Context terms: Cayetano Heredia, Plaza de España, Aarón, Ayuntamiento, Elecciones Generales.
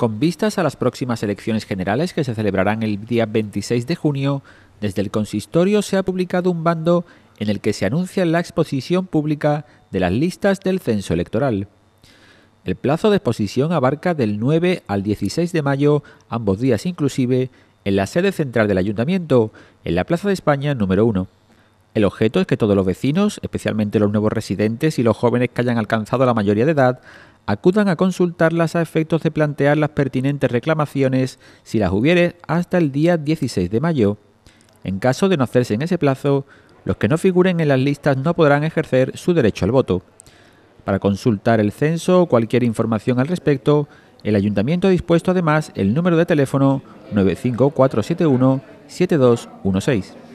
Con vistas a las próximas elecciones generales que se celebrarán el día 26 de junio, desde el consistorio se ha publicado un bando en el que se anuncia la exposición pública de las listas del censo electoral. El plazo de exposición abarca del 9 al 16 de mayo, ambos días inclusive, en la sede central del Ayuntamiento, en la Plaza de España número 1. El objeto es que todos los vecinos, especialmente los nuevos residentes y los jóvenes que hayan alcanzado la mayoría de edad, acudan a consultarlas a efectos de plantear las pertinentes reclamaciones, si las hubiere, hasta el día 16 de mayo. En caso de no hacerse en ese plazo, los que no figuren en las listas no podrán ejercer su derecho al voto. Para consultar el censo o cualquier información al respecto, el Ayuntamiento ha dispuesto además el número de teléfono 95471 7216.